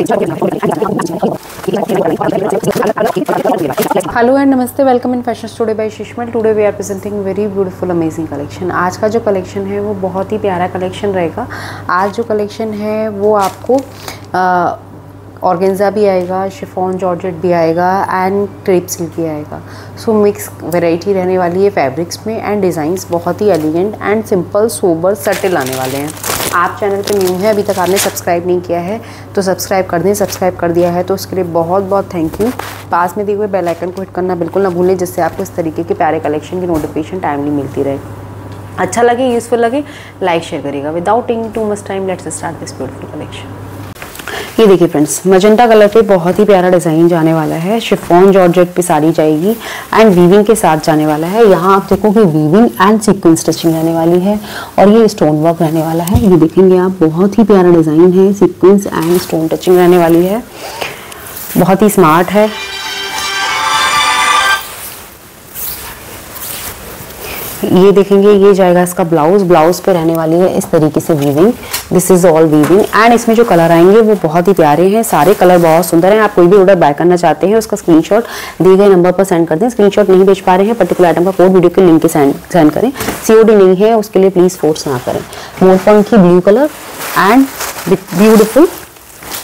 Hello and नमस्ते, welcome in fashion studio by Shishmal. Today we are presenting very beautiful amazing collection. आज का जो collection है वो बहुत ही प्यारा कलेक्शन रहेगा। आज जो कलेक्शन है वो आपको ऑर्गेन्जा भी आएगा, शिफॉन जॉर्जेट भी आएगा एंड क्रेप सिल्क भी आएगा। सो मिक्स वैरायटी रहने वाली है फैब्रिक्स में एंड डिज़ाइंस बहुत ही elegant and simple sober subtle आने वाले हैं। आप चैनल पे न्यू हैं, अभी तक आपने सब्सक्राइब नहीं किया है तो सब्सक्राइब कर दें। सब्सक्राइब कर दिया है तो उसके लिए बहुत बहुत थैंक यू। पास में दिए हुए बेल आइकन को हिट करना बिल्कुल ना भूलें, जिससे आपको इस तरीके के प्यारे कलेक्शन की नोटिफिकेशन टाइमली मिलती रहे। अच्छा लगे, यूज़फुल लगे, लाइक शेयर करिएगा। Without taking too much time let's start this beautiful collection. ये देखिए फ्रेंड्स, मजेंटा कलर पे बहुत ही प्यारा डिज़ाइन जाने वाला है। शिफॉन जॉर्जेट पे साड़ी जाएगी एंड वीविंग के साथ जाने वाला है। यहाँ आप देखो कि वीविंग एंड सीक्वेंस स्टिचिंग जाने वाली है और ये स्टोन वर्क रहने वाला है। ये देखेंगे आप, बहुत ही प्यारा डिज़ाइन है, सीक्वेंस एंड स्टोन टचिंग रहने वाली है, बहुत ही स्मार्ट है। ये देखेंगे, ये जाएगा इसका ब्लाउज। ब्लाउज पे रहने वाली है इस तरीके से weaving. This is all weaving and इसमें जो कलर आएंगे वो बहुत ही प्यारे हैं। सारे कलर बहुत सुंदर हैं। आप कोई भी ऑर्डर बाय करना चाहते हैं उसका स्क्रीनशॉट दिए गए नंबर पर सेंड कर दें। स्क्रीनशॉट नहीं भेज पा रहे हैं, पर्टिकुलर आइटम का कोड वीडियो के लिंक के सेंड करें। COD नहीं है उसके लिए प्लीज फोर्स ना करें। मोरपंखी blue colour and beautiful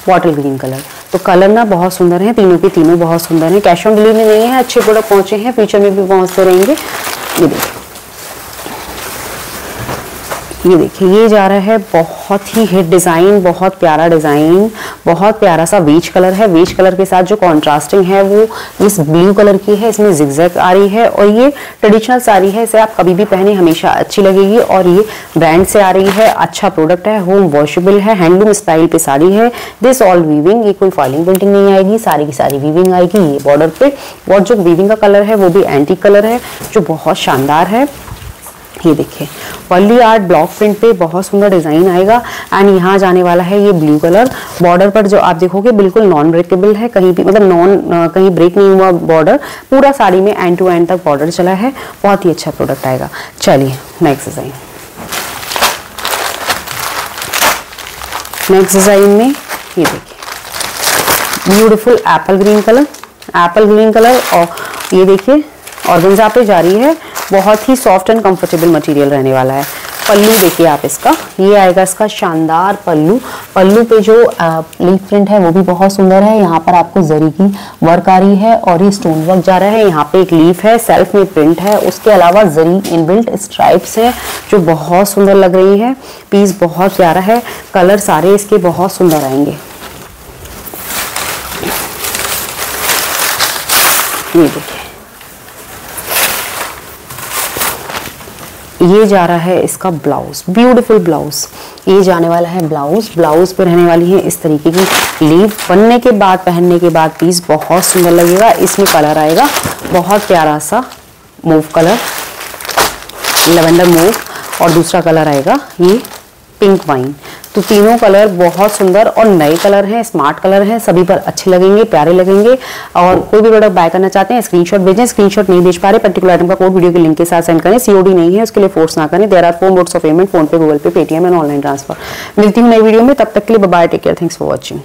bottle green colour. तो कलर ना बहुत सुंदर है, तीनों के तीनों बहुत सुंदर हैं। कैश ऑन डिलीवरी नहीं है, अच्छे प्रोडक्ट पहुंचे हैं, फ्यूचर में भी पहुंचते रहेंगे। ये देखिए, ये जा रहा है बहुत ही हिट डिज़ाइन, बहुत प्यारा डिज़ाइन, बहुत प्यारा सा वेज कलर है। वेज कलर के साथ जो कॉन्ट्रास्टिंग है वो इस ब्लू कलर की है। इसमें जिगजैग आ रही है और ये ट्रेडिशनल साड़ी है, इसे आप कभी भी पहने हमेशा अच्छी लगेगी। और ये ब्रांड से आ रही है, अच्छा प्रोडक्ट है, होम वॉशेबल है, हैंडलूम स्टाइल पे साड़ी है। दिस ऑल वीविंग, ये कोई फॉलिंग पेंटिंग नहीं आएगी, सारी की सारी वीविंग आएगी। ये बॉर्डर पे और जो वीविंग का कलर है वो भी एंटीक कलर है जो बहुत शानदार है। ये देखिए, वर्ली आर्ट ब्लॉक प्रिंट पे बहुत सुंदर डिज़ाइन आएगा एंड यहाँ जाने वाला है ये ब्लू कलर। बॉर्डर पर जो आप देखोगे बिल्कुल नॉन ब्रेकेबल है, कहीं भी मतलब नॉन कहीं ब्रेक नहीं हुआ बॉर्डर, पूरा साड़ी में एंड टू एंड तक बॉर्डर चला है। बहुत ही अच्छा प्रोडक्ट आएगा। चलिए नेक्स्ट डिज़ाइन। नेक्स्ट डिज़ाइन में ये देखिए, beautiful apple green colour, apple green colour. और ये देखिए ऑर्गेन्जा पे जा रही है, बहुत ही सॉफ्ट एंड कंफर्टेबल मटेरियल रहने वाला है। पल्लू देखिए आप इसका, ये आएगा इसका शानदार पल्लू। पल्लू पे जो लीफ प्रिंट है वो भी बहुत सुंदर है। यहाँ पर आपको जरी की वर्क आ रही है और ये स्टोन वर्क जा रहा है। यहाँ पे एक लीफ है, सेल्फ में प्रिंट है, उसके अलावा जरी इनबिल्ट स्ट्राइप्स है जो बहुत सुंदर लग रही है। पीस बहुत प्यारा है, कलर सारे इसके बहुत सुंदर आएंगे। ये देखिए, ये जा रहा है इसका ब्लाउज, ब्यूटीफुल ब्लाउज। ये जाने वाला है ब्लाउज। ब्लाउज पे रहने वाली है इस तरीके की लीव। बनने के बाद, पहनने के बाद पीस बहुत सुंदर लगेगा। इसमें कलर आएगा बहुत प्यारा सा मूव कलर, लैवेंडर मूव, और दूसरा कलर आएगा ये पिंक वाइन। तो तीनों कलर बहुत सुंदर और नए कलर हैं, स्मार्ट कलर हैं, सभी पर अच्छे लगेंगे, प्यारे लगेंगे। और कोई भी प्रोडक्ट बाय करना चाहते हैं स्क्रीनशॉट भेजें। स्क्रीनशॉट नहीं भेज पा रहे, पर्टिकुलर आइटम का कोड वीडियो के लिंक के साथ सेंड करें। COD नहीं है उसके लिए फोर्स ना करें। There are 4 modes of payment, PhonePe, Google Pay, Paytm and online transfer. मिलती हूँ नई वीडियो में, तब तक के लिए bye, take care, thanks for watching.